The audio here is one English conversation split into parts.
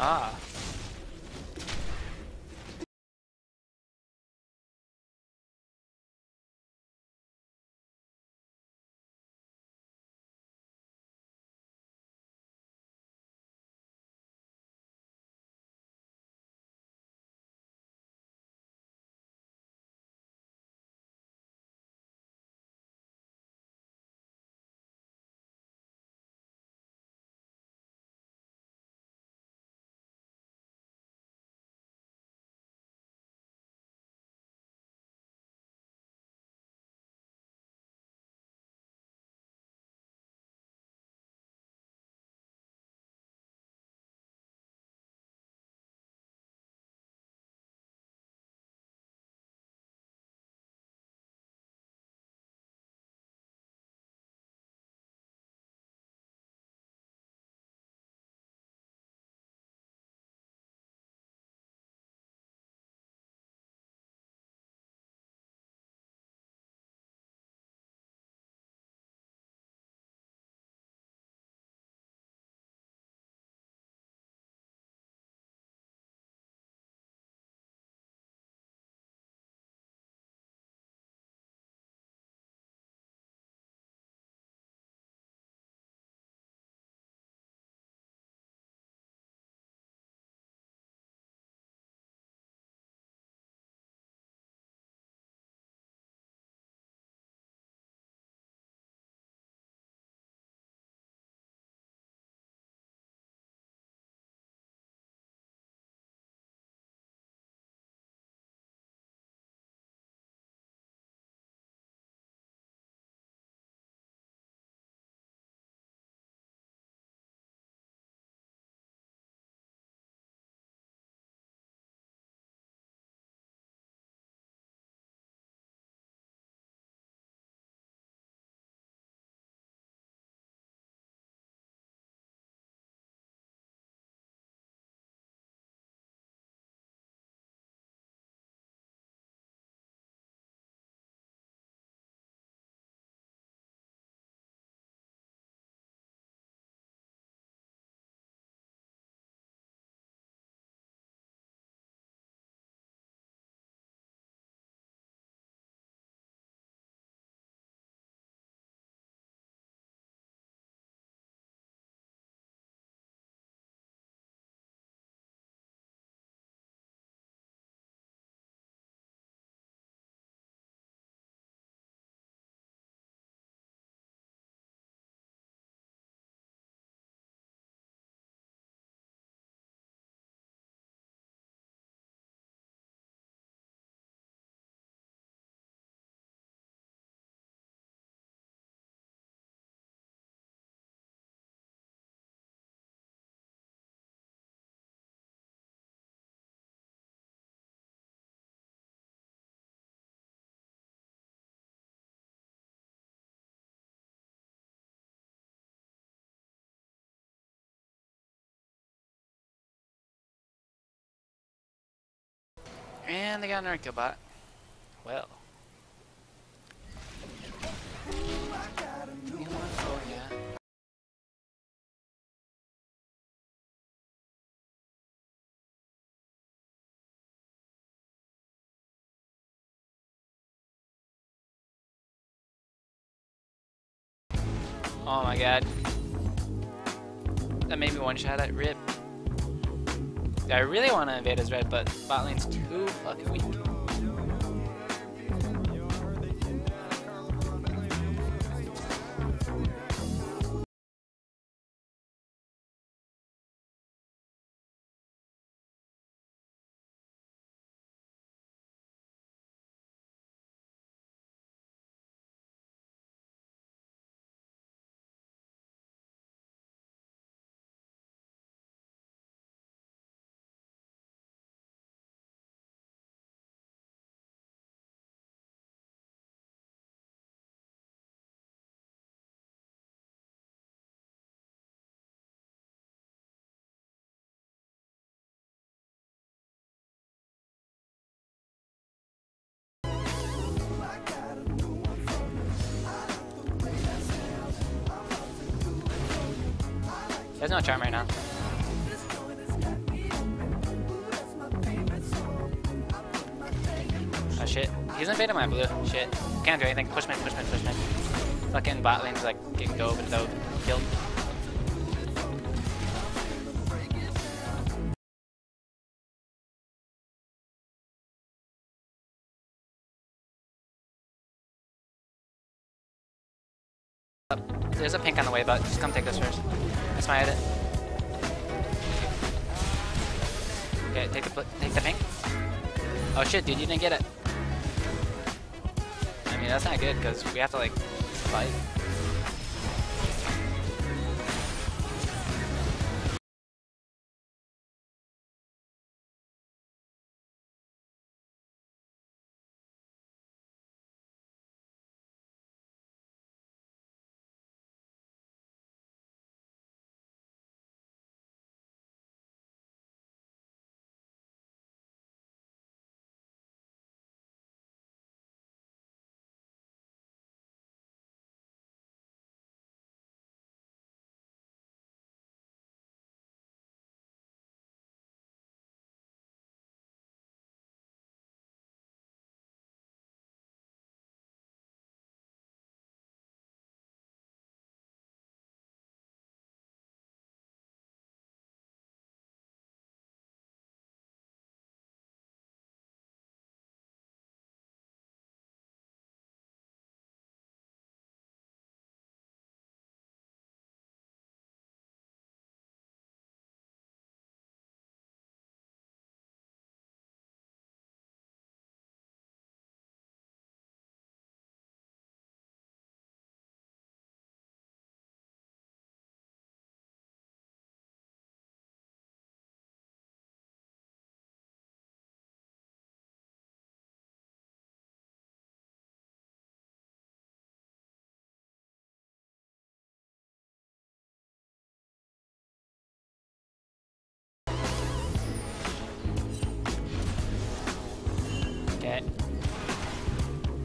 Ah. And they got an Arco bot. Well. Oh my god. That made me one shot at RIP. I really want to invade his red, but bot lane's too fucking weak. There's no charm right now. shit. He's invading my blue. Shit. Can't do anything. Push me, push me, push me. Fucking bot lane's like getting dove and dove. Killed. There's a pink on the way, but just come take this first. That's my edit. Okay, take the pink. Oh shit, dude, you didn't get it. I mean, that's not good, because we have to, like, fight.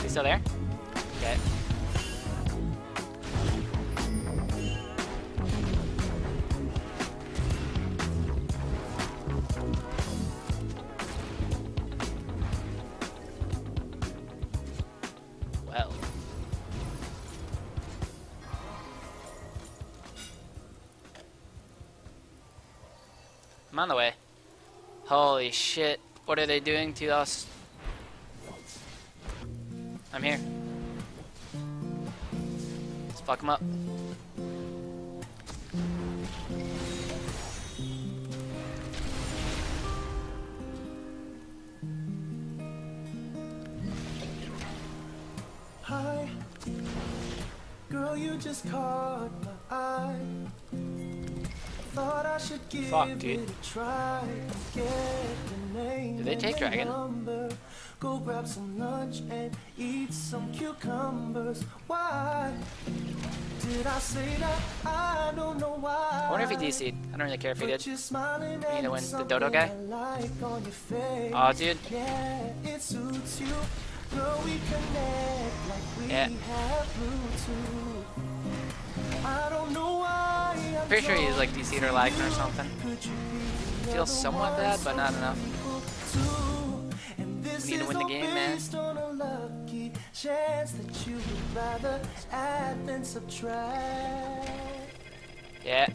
He's still there? Okay. Well. I'm on the way. Holy shit. What are they doing to us? I'm here. Let's fuck him up. Hi. Girl, you just caught my eye. Thought I should give fuck, dude. It a try. Get the name. Did they take Dragon? Go grab some lunch and eat some cucumbers. Why did I say that? I don't know why. I wonder if he DC'd. I don't really care if he did. You know when the dodo guy? Aw, oh, dude. Yeah, it suits you. Girl, we connect like we yeah. Have Bluetooth. I don't know why. I'm pretty sure he's like DC'd or lagging or something. Feels somewhat bad, but not enough. Need to win the game, man. Yeah.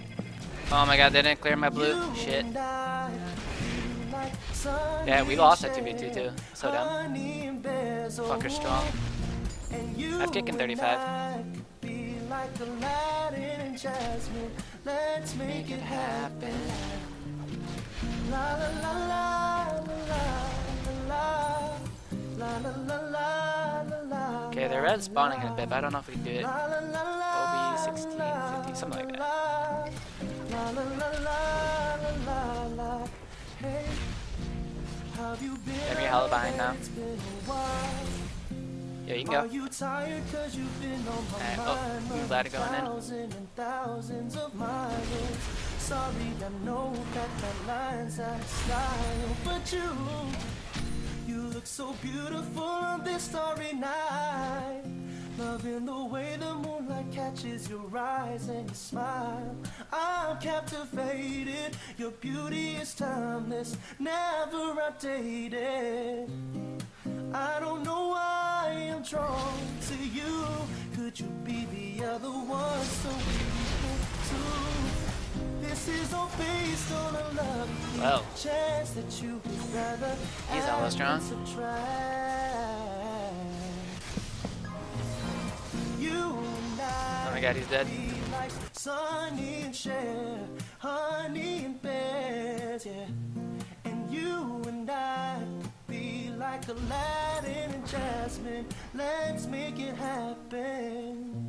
Oh my god, they didn't clear my blue. Shit. Yeah, we lost at 2v2 too. So dumb. Fucker strong. I've taken 35. Like Aladdin and Jasmine. Let's make it happen. La la la la la. Okay, the red's spawning in a bit, but I don't know if we can do it. OB 16, 15, something like that. Every hell behind now. Yeah, you can go. Alright, oh, new ladder going in. You look so beautiful on this starry night. Loving the way the moonlight catches your eyes and your smile. I'm captivated. Your beauty is timeless, never outdated. I don't know why I'm drawn to you. Could you be the other one so we could too? This is all based on a love. Well, chance that you would rather. He's almost drawn. Oh my god, he's dead. Like Sonny and Cher, honey and bears, yeah. And you and I be like Aladdin and Jasmine. Let's make it happen.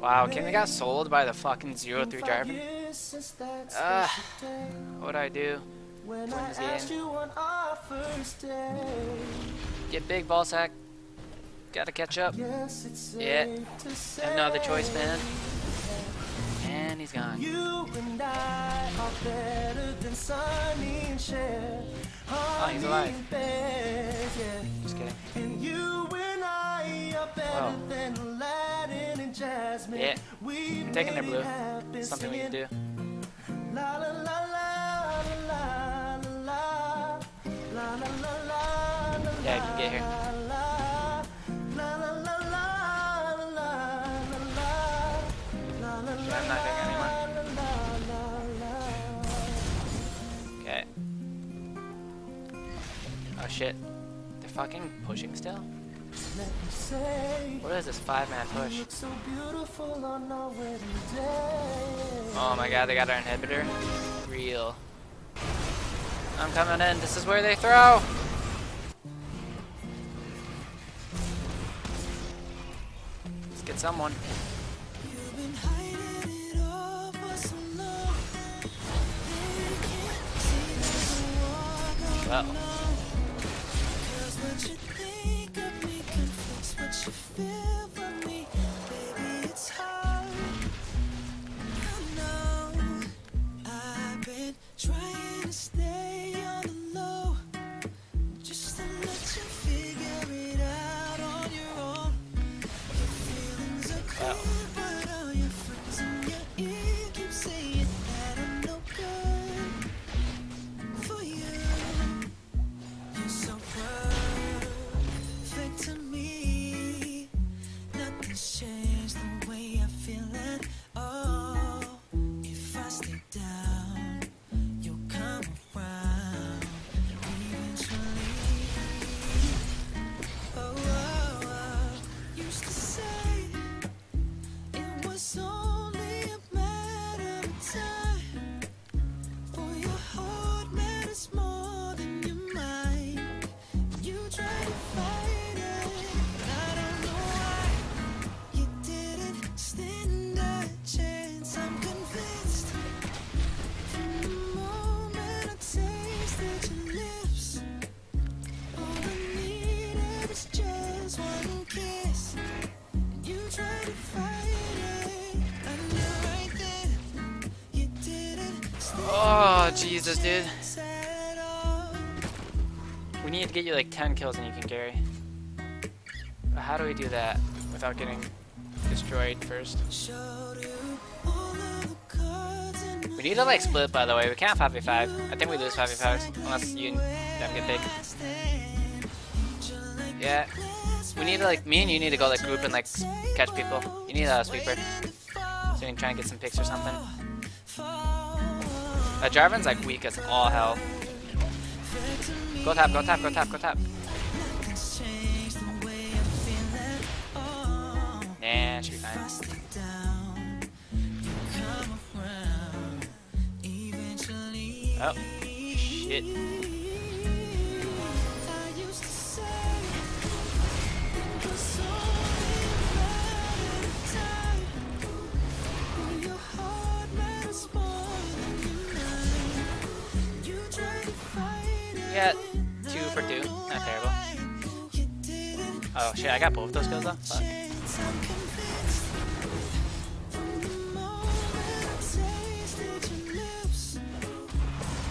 Wow, Kim got sold by the fucking 0-3 Jarvan. What'd I do? When I asked you on our first day. Get big, ball sack. Gotta catch up. Yes, yeah. Another choice, man. And he's gone. You and I are better than Sonny and Cher. Oh, he's alive. Just kidding. And you and I are better than Aladdin and Jasmine. Yeah. I'm taking their blue. Something we can do. La la la la la. Yeah, I can get here. I'm not doing anyone. Okay. Oh shit. They're fucking pushing still? What is this 5-man push? Oh my god, they got our inhibitor? Real. I'm coming in. This is where they throw. Let's get someone. Well. Oh, Jesus, dude. We need to get you like 10 kills and you can carry. But how do we do that without getting destroyed first? We need to like split, by the way. We can't 5v5. I think we lose 5v5s unless you and them get big. Yeah. We need to like, me and you need to go like group and like catch people. You need a sweeper. So you can try and get some picks or something. Jarvan's like weak as all hell. Go tap, go tap, go tap, go tap. Nah, should be fine. Oh, shit. Got 2 for 2, not terrible. Oh shit, I got both those kills though. Fuck.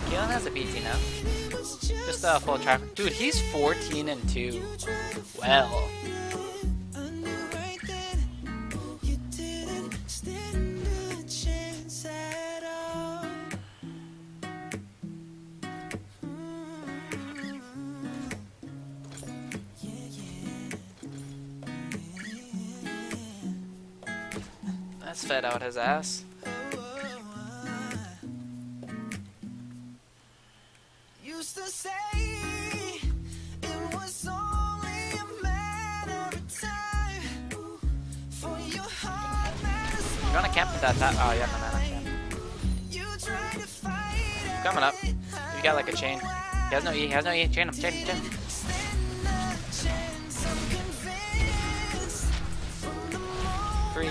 Caitlyn has a BT now. Just a full traffic. Dude, he's 14-2. Well. That's fed out his ass. Used to say it was only a matter of time for your heart. You wanna camp with that? Oh, you have the mana camp. Coming up. You got like a chain. He has no E. He has no E. Chain him. Chain him. Chain him. Free.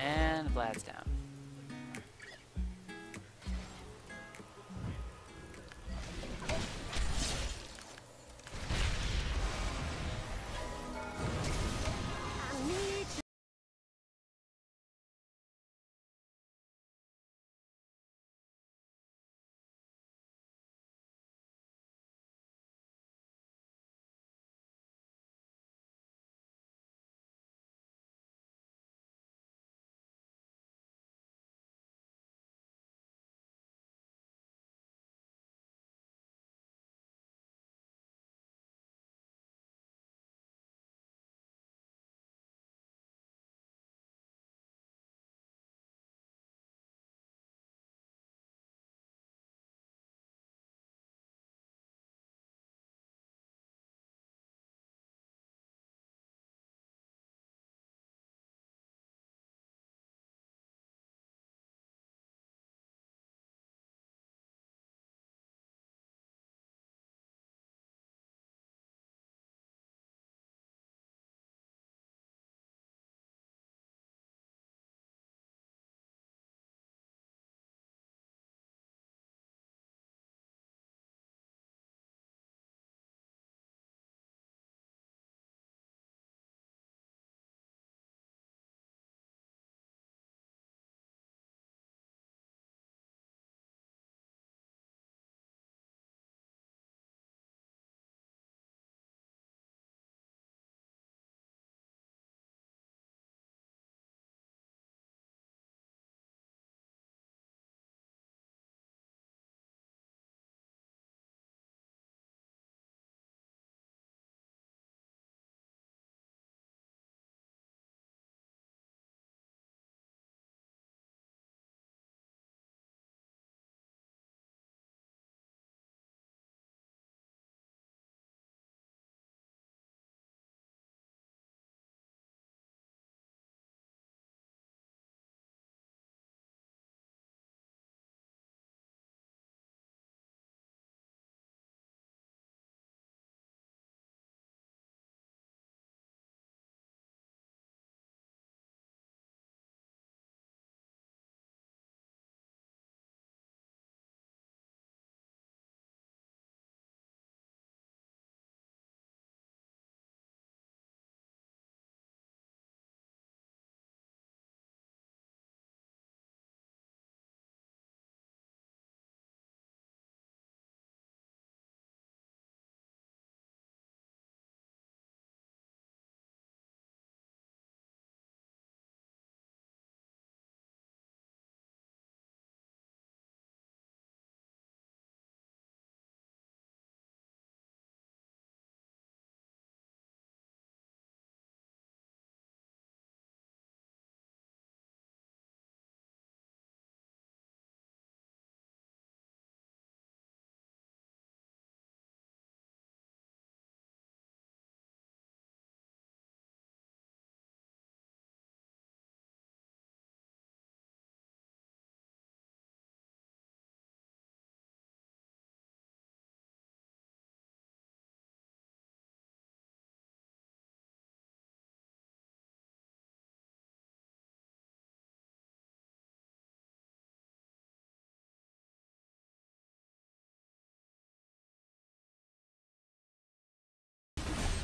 And Vlad's down.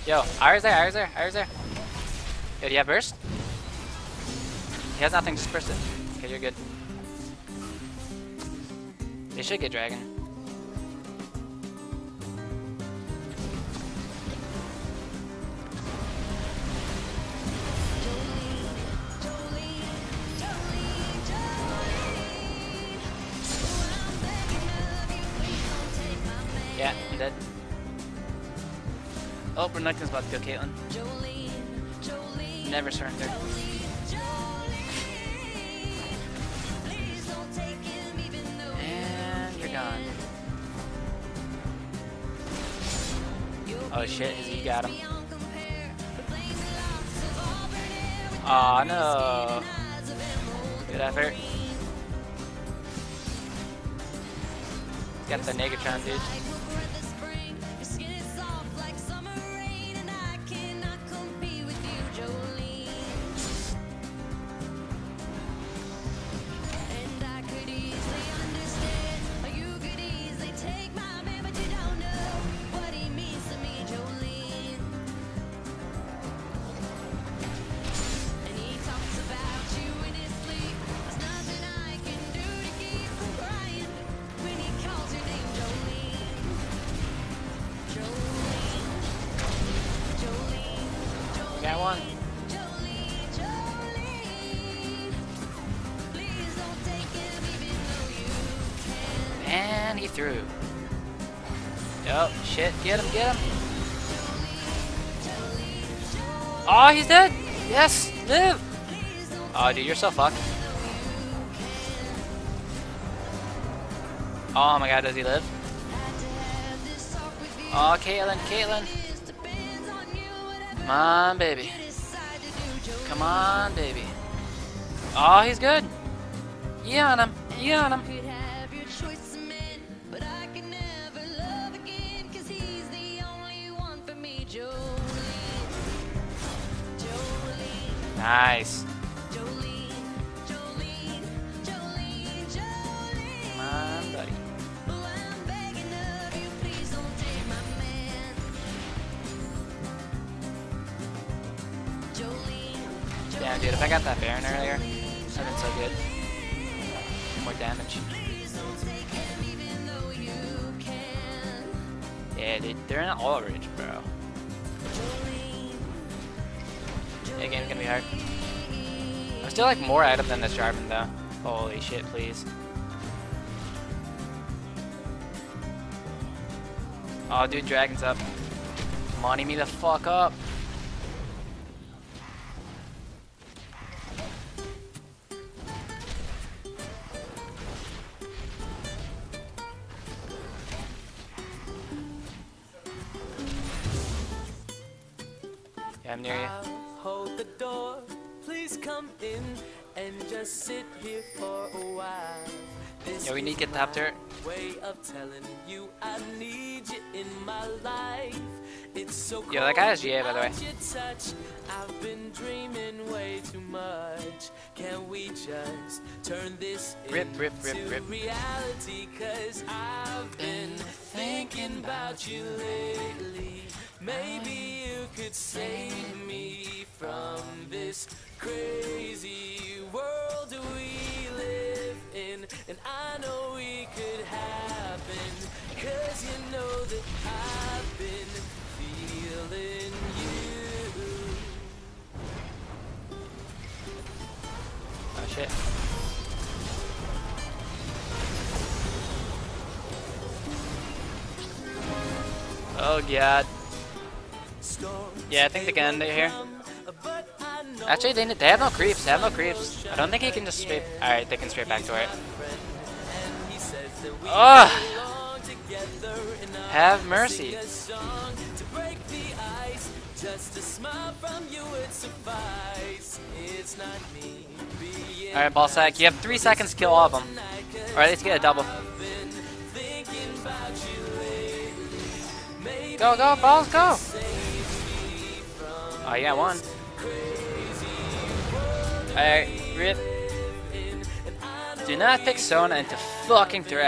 Yo, Iris there, Iris there, Iris there. Yo, do you have burst? He has nothing, just burst it. Okay, you're good. They should get dragon. Yeah, I'm dead. Oh, Renekton's about to go, Caitlyn. Jolene, never surrender. Jolene, and you're gone. Oh shit, you got him. Aw, oh, no. Good effort. Got the Negatron, dude. And he threw. Oh shit, get him, get him. Oh, he's dead. Yes, live. Oh dude, you're so fucked. Oh my god, does he live? Oh, Caitlyn, Caitlyn. Come on, baby. Come on, baby. Oh, he's good. Yeah, on him. Yeah, on him. Nice. Come on, buddy. Damn, dude, if I got that Baron earlier, that would have been so good. More damage. Yeah, dude, they're in an oil ridge, bro. The game's gonna be hard. I'm still like more at him than this Jarvan though. Holy shit, please. Oh dude, Dragon's up. Money me the fuck up. Yeah, I'm near you. Hold the door, please come in and just sit here for a while. This yeah, we need to get top dirt. Way of telling you I need you in my life. It's so cool. Yo, that guy is GA, by the way. I've been dreaming way too much. Can we just turn this rip reality? Cause I've been thinking about you lately. Maybe you could save me from this crazy world we live in. And I know it could happen, cause you know that I've been feeling you. Oh shit. Oh god. Yeah, I think they can end it here. Actually, they have no creeps. They have no creeps. I don't think he can just straight. All right, they can straight back to it. Oh, have mercy. All right, ball sack. You have 3 seconds to kill all of them, or at least get a double. Go, go, balls, go! Oh, yeah, one. Alright, rip. Do not pick Sona into fucking threat.